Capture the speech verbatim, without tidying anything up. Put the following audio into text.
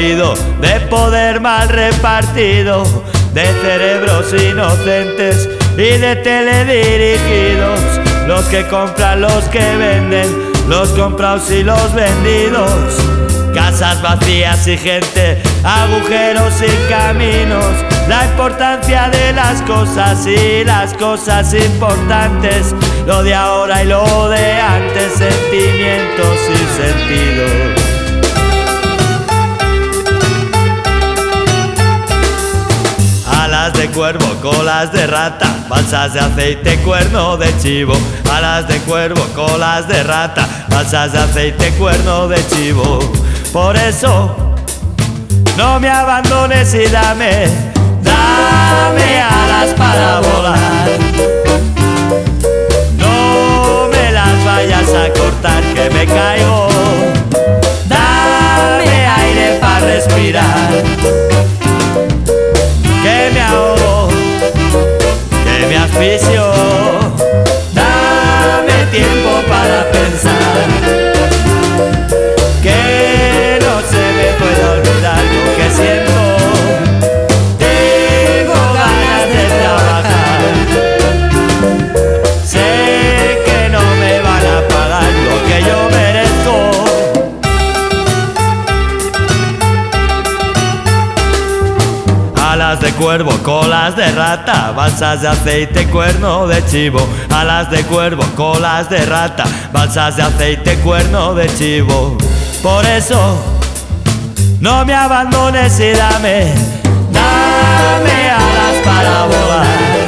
dolorido, de poder mal repartido, de cerebros inocentes y de teledirigidos, los que compran, los que venden, los comprados y los vendidos, casas vacías y gente, agujeros y caminos, la importancia de las cosas y las cosas importantes, lo de ahora y lo de antes, sentimientos y sentidos. Alas de cuervo, colas de rata, balsas de aceite, cuerno de chivo. Alas de cuervo, colas de rata, balsas de aceite, cuerno de chivo. Por eso, no me abandones y dame, dame alas para volar. No me las vayas a cortar, que me caigo. Dame aire para respirar, que me ahogo, que me asfixio. Dame tiempo para pensar, que no se me puede olvidar lo que siento. Tengo ganas de trabajar, sé que no me van a pagar lo que yo merezco. Alas de cuervo, colas de rata, balsas de aceite, cuerno de chivo. Alas de cuervo, colas de rata, balsas de aceite, cuerno de chivo. Por eso, no me abandones y dame, dame alas para volar.